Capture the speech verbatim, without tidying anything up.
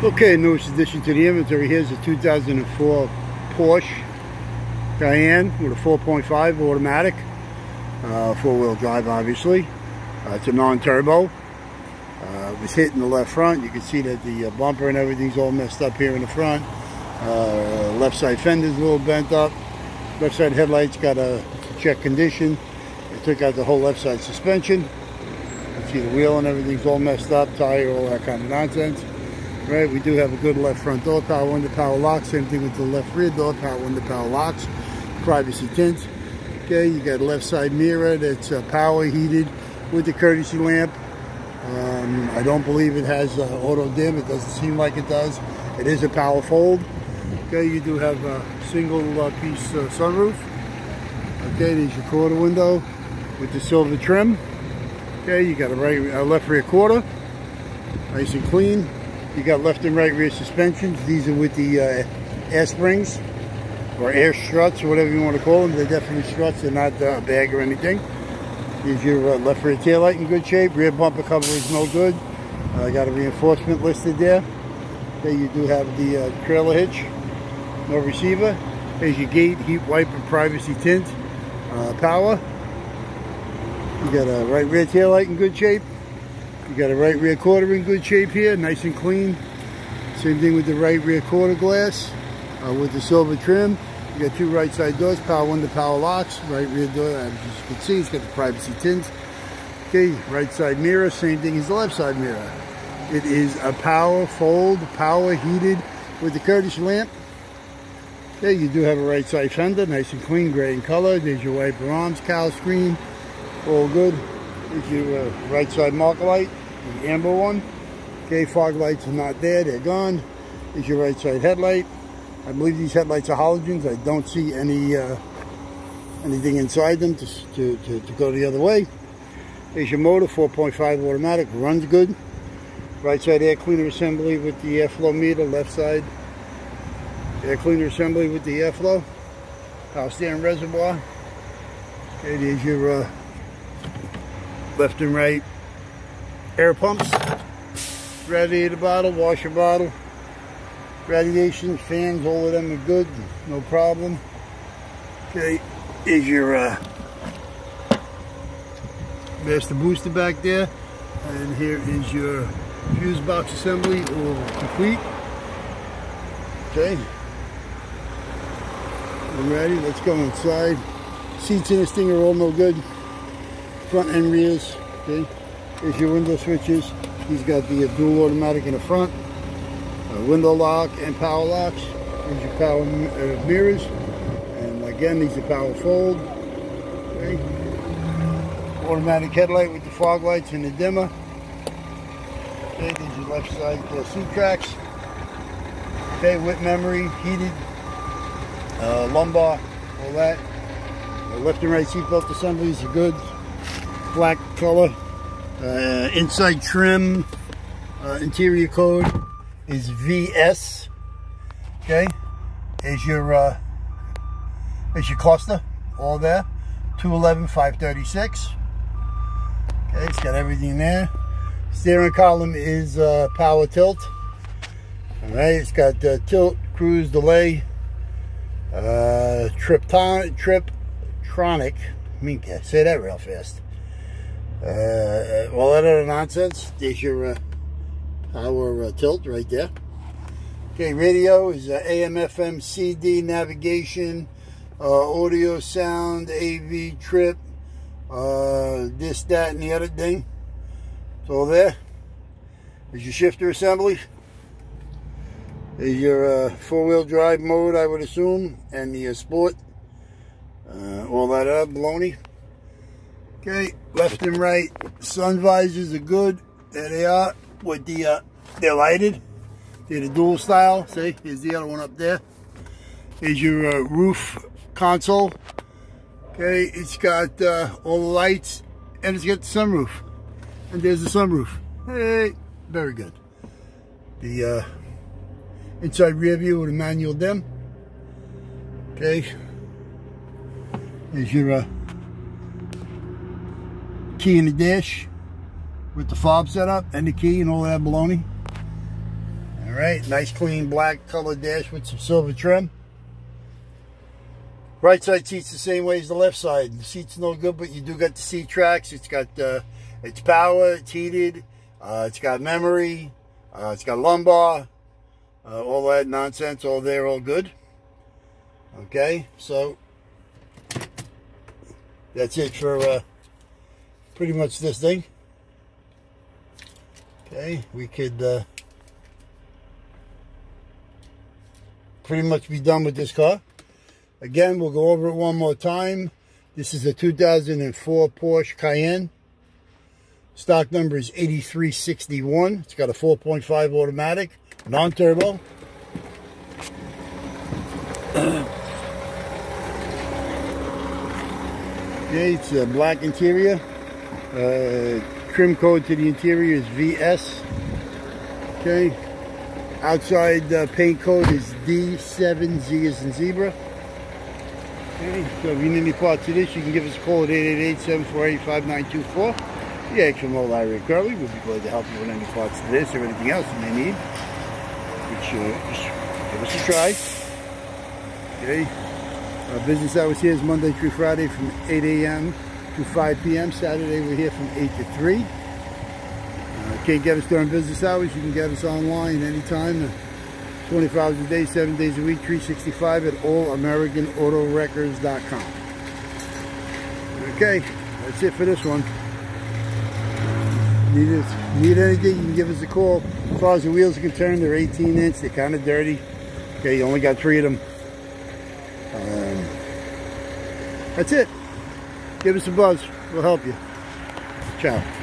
Okay, newest addition to the inventory, here's a two thousand four Porsche Cayenne with a four point five automatic, uh, four-wheel drive obviously. Uh, it's a non-turbo. Uh, it was hit in the left front. You can see that the uh, bumper and everything's all messed up here in the front. Uh, left side fender's a little bent up. Left side headlights got a check condition. They took out the whole left side suspension. You can see the wheel and everything's all messed up, tire, all that kind of nonsense. Right, we do have a good left front door power window power locks. Same thing with the left rear door power window power locks. Privacy tints. Okay, you got a left side mirror that's uh, power heated with the courtesy lamp. Um, I don't believe it has uh, auto dim. It doesn't seem like it does. It is a power fold. Okay, you do have a single uh, piece uh, sunroof. Okay, there's your quarter window with the silver trim. Okay, you got a right, a left rear quarter, nice and clean. You got left and right rear suspensions. These are with the uh, air springs or air struts or whatever you want to call them. They're definitely struts. They're not uh, a bag or anything. Here's your uh, left rear taillight in good shape. Rear bumper cover is no good. Uh, got a reinforcement listed there. There you do have the uh, trailer hitch. No receiver. Here's your gate, heat wipe, and privacy tint. Uh, power. You got a right rear taillight in good shape. You got a right rear quarter in good shape here, nice and clean. Same thing with the right rear quarter glass uh, with the silver trim. You got two right side doors, power window, power locks. Right rear door, as you can see, it's got the privacy tint. Okay, right side mirror, same thing as the left side mirror. It is a power fold, power heated with the courtesy lamp. Okay, you do have a right side fender, nice and clean, gray in color. There's your wiper arms, cowl screen, all good. There's your uh, right side marker light, the amber one. Okay, fog lights are not there, they're gone. There's your right side headlight. I believe these headlights are halogens. I don't see any uh, anything inside them to, to, to, to go the other way. There's your motor, four point five automatic, runs good. Right side air cleaner assembly with the airflow meter, left side air cleaner assembly with the airflow. Power steering reservoir. Okay, there's your uh, left and right air pumps, radiator bottle, washer bottle, radiation, fans, all of them are good, no problem. Okay, is your uh, master booster back there, and here is your fuse box assembly, all complete. Okay, alrighty, let's go inside. Seats in this thing are all no good. Front and rears, okay. There's your window switches. He's got the uh, dual automatic in the front, uh, window lock and power locks. There's your power uh, mirrors, and again these are power fold. Okay. Automatic headlight with the fog lights and the dimmer. Okay, there's your left side uh, seat tracks. Okay, with memory, heated, uh, lumbar, all that. The left and right seatbelt assemblies are good. Black color, uh, inside trim, uh, interior code is V S. Okay, is your uh, is your cluster all there? two eleven five thirty-six. Okay, it's got everything there. Steering column is uh, power tilt. All right, it's got uh, tilt, cruise, delay, uh, trip triptronic. I mean, yeah, say that real fast. Uh, all that other nonsense. There's your uh, power uh, tilt right there. Okay, radio is uh, A M F M, C D, navigation, uh, audio, sound, A V, trip, uh, this, that, and the other thing. It's all there. There's your shifter assembly. There's your uh, four-wheel drive mode, I would assume, and the uh, sport. Uh, all that other baloney. Okay, left and right sun visors are good. There they are with the uh, they're lighted. They're the dual style. See, here's the other one up there. Here's your uh, roof console. Okay, it's got uh, all the lights and it's got the sunroof. And there's the sunroof. Hey, very good. The uh, inside rear view with a manual dim. Okay, here's your. Uh, key in the dash with the fob setup and the key and all that baloney. All right, nice clean black colored dash with some silver trim. Right side seats the same way as the left side. The seat's no good, but you do got the seat tracks. It's got uh, it's power, it's heated, uh, it's got memory, uh, it's got lumbar, uh, all that nonsense, all there, all good. Okay, so that's it for uh, pretty much this thing. Okay, we could uh, pretty much be done with this car. Again, we'll go over it one more time. This is a two thousand four Porsche Cayenne. Stock number is eighty-three sixty-one. It's got a four point five automatic, non-turbo. Okay, it's a black interior. Uh, trim code to the interior is V S. Okay. Outside uh, paint code is D seven, Z as in zebra. Okay, so if you need any parts of this, you can give us a call at eight eight eight, seven four eight, five nine two four. Yeah, it's from old Larry Curly. We'll be glad to help you with any parts of this or anything else you may need. Be sure, give us a try. Okay, our business hours here is Monday through Friday from eight A M to five P M Saturday we're here from eight to three. Uh, can't get us during business hours. You can get us online anytime. twenty-four hours a day, seven days a week, three sixty-five at all american auto wreckers dot com. Okay, that's it for this one. Need, it, need anything, you can give us a call. As far as the wheels are concerned, they're eighteen inch. They're kind of dirty. Okay, you only got three of them. Um, that's it. Give us a buzz. We'll help you. Ciao.